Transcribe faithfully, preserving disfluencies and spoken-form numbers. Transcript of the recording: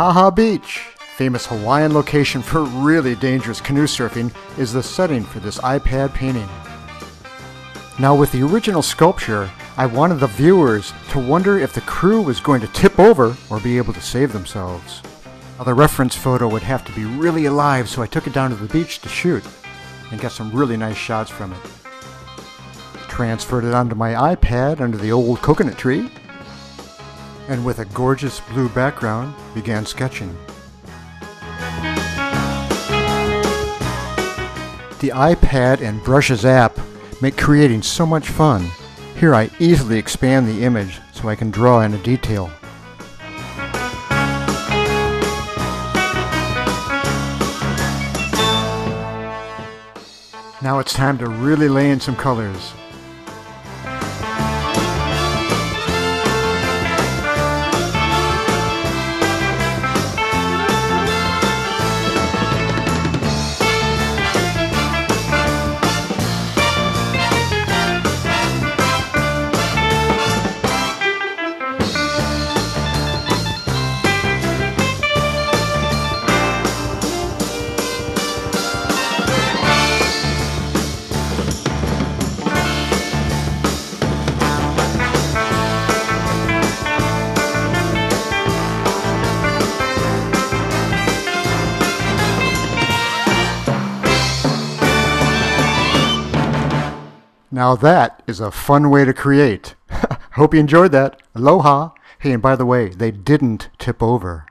Makaha Beach, famous Hawaiian location for really dangerous canoe surfing, is the setting for this iPad painting. Now, with the original sculpture, I wanted the viewers to wonder if the crew was going to tip over or be able to save themselves. Now, the reference photo would have to be really alive, so I took it down to the beach to shoot and got some really nice shots from it. Transferred it onto my iPad under the old coconut tree, and with a gorgeous blue background, began sketching. The iPad and Brushes app make creating so much fun. Here I easily expand the image so I can draw in a detail. Now it's time to really lay in some colors. Now that is a fun way to create. Hope you enjoyed that. Aloha. Hey, and by the way, they didn't tip over.